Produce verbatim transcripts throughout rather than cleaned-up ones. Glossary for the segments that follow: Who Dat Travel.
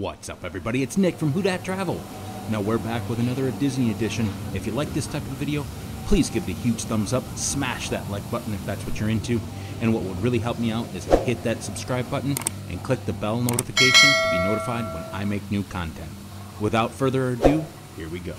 What's up, everybody? It's Nick from Who Dat Travel. Now we're back with another a Disney edition. If you like this type of video, please give it a huge thumbs up, smash that like button if that's what you're into, and what would really help me out is hit that subscribe button and click the bell notification to be notified when I make new content. Without further ado, here we go.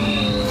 Yeah.